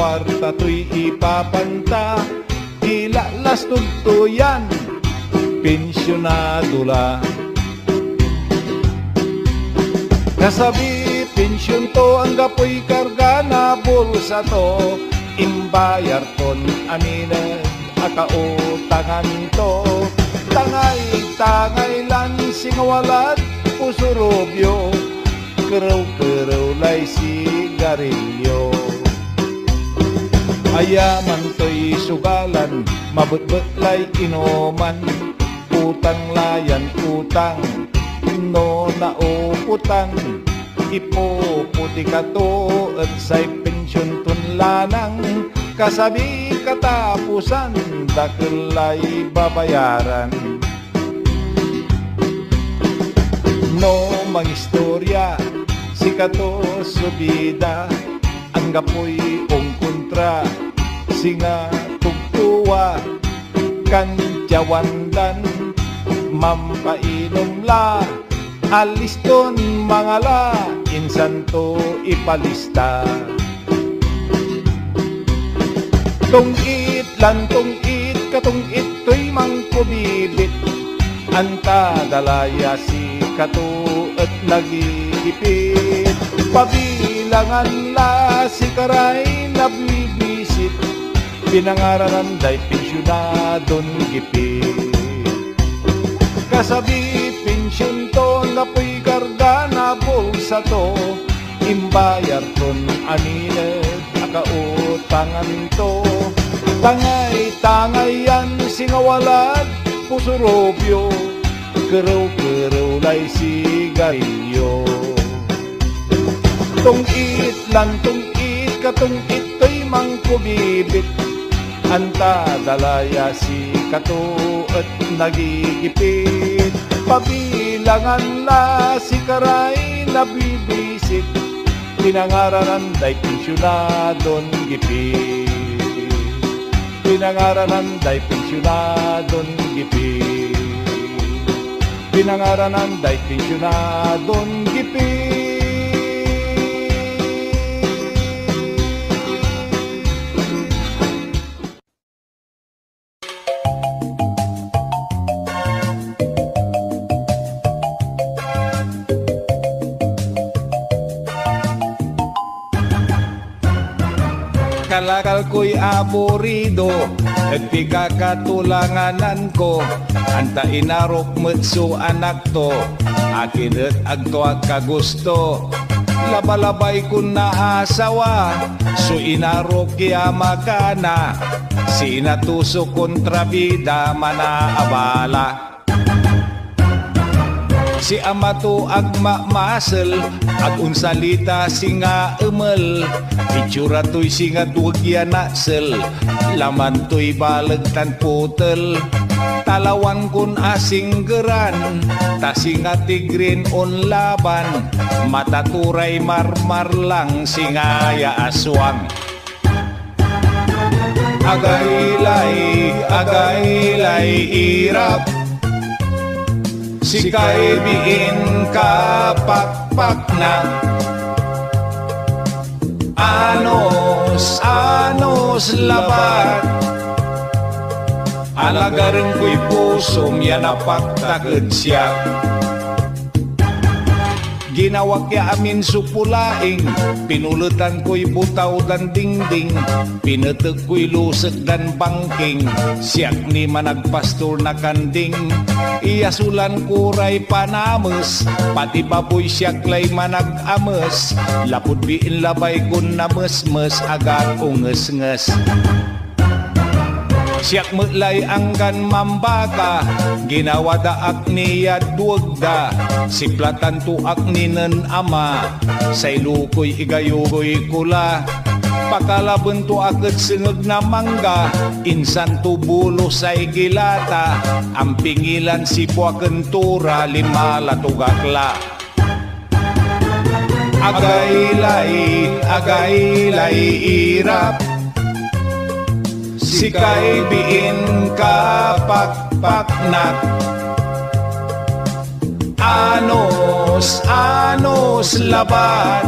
Kwarta to'y ipapanta, ilalas tugtuyan pensionado lá. Quer saber, pension to ang gapoy karga na bulsa to, imbayar ton amina akautangan to. Tangay-tangay lang singawalat pusurubyo, keraw-keraw lay sigarilyo. Ayaman to'y sugalan, mabut-but lay inoman, utang layan utang, no na uputang, ipuputi ka to at sa'y pensyon tunlanang, kasabi katapusan, dakilay babayaran. No mangistorya, sikato subida, ang gapoy ong kontra, singa tugtuwa, kantyawandan, mampainom la, aliston mga la, insan to ipalista. Tungit lan tungit, katungit to'y mangkubibit, antadalaya si kato at nagigipit. Pabilangan la, si karay nabibisit, pinangaranan da'y pensyonadon gipit. Kasabi, pensyon to, napoy karga na bulsa to, imbayar ton amined, akautangan to. Tangay-tangay yan, singawalat, pusurobyo, keraw-keraw lay sigarilyo. Tungit lang tungit, katungit to'y mangkubibit, antadalaya si kato at nagigipit. Pabilangan na si karay nabibisit, pinangaranan da'y pensyonadon gipit, pinangaranan da'y pensyonadon gipit, pinangaranan da'y pensyonadon gipit. Kalakal ko'y aburido, nagpikakatulanganan ko, anta inarok metso anak to, akin at agto at kagusto. Labalabay ko na asawa, so inarok iya makana, sinatuso kontrabida manaabala. Si ama to agmamasel, agunsalita singa emel, itsura to'y singa duwagya naksel, laman to'y balagtan putel. Talawan kun asinggeran, tasinga tigrin on laban, mataturay marmar lang singaya aswang. Agay lay irap, si kaibigan ka pakpak na. Anos labat, alagarang ko'y pusom yan napaktagad siya. Ginawak ya amin supulaing, pinulutan ko'y butaw dan dingding, pinatag ko'y lusag dan bangking, siyak ni managpastor na kanding. Iyasulan kuray panamas, pati baboy siyak lay managamas, lapod biin labay kun namasmas, agad unges-nges. Siyak mutlay anggan mambaka, ginawa daak niya duwagda, si platan tuak ninan ama, sa ilukoy igayugoy kula. Pakalaban tuak at singag na mangga, insan tubulo sa'y gilata, ang pingilan si Puakentura, lima latugakla. Agay lay irap, si kaibigan ka pakpak na. Anos labat,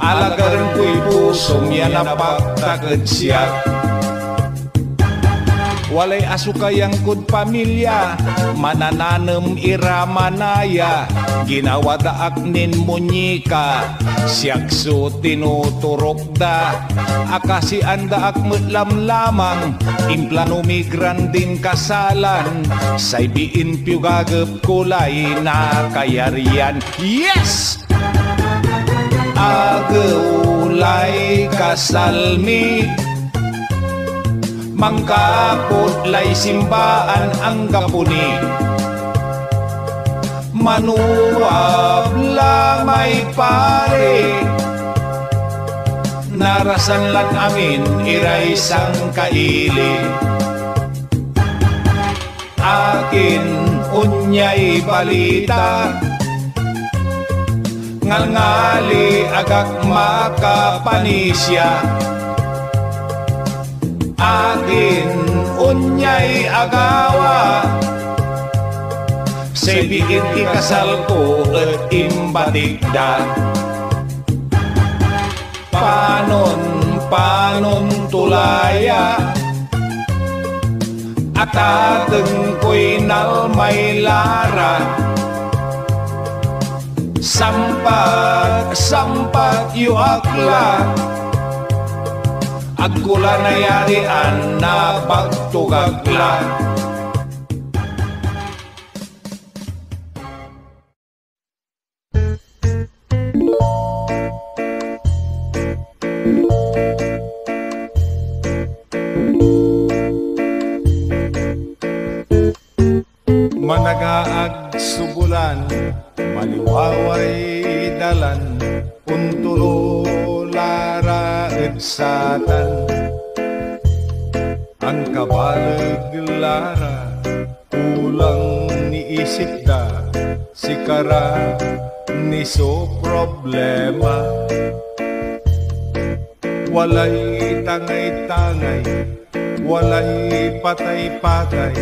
alagarang ko'y pusom yan napaktagad siya. walay asukayang kud pamilya, manananem iramanaya, ginawadaak nin munyika, siyakso tinuturok da, akasi andaak mudlam lamang, implanumi grandin kasalan, saybiin piyugagap kulay na kayarian. Yes! Agulay kasalmi, mangkaputlay simbaan ang kapuni, manuab lamay pare, narasan lang amin iray sang kaili. Akin unyay balita, ngalngali agak makapanisya. Akin unyay agawa, sebiin ikasal ko at imbatigda. Panon tulaya, atateng ko'y nalmay lara, sampak yuakla, agkula nayarian na pagtugagla. Managaag subulan, maliwaway dalan, untulo laraeg satan. Ang kabalag lara, ulang niisip da, sikara niso problema. Walay tangay-tangay, walay patay-patay,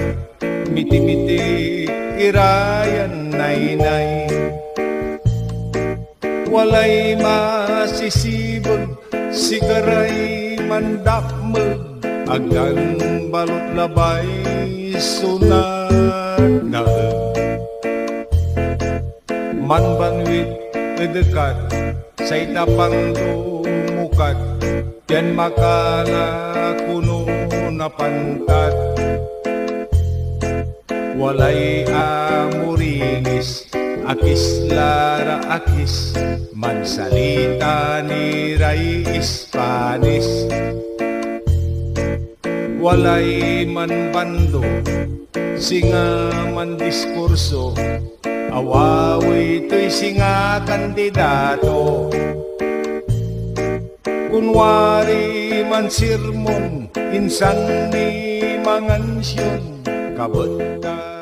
miti-miti irayan nainay. Walay masisibog, sigaray mandapmog, agang balot labay sunad na. Manbanwit edekat, sa itapang tumukat, yan makalakuno na pantat. Walay amurinis, akis lara akis, mansalita ni Ray Hispanis. Walay man bando, singa man diskurso, awaway to'y singa kandidato. Kunwari man sirmon, insan ni mangansyon, kabot.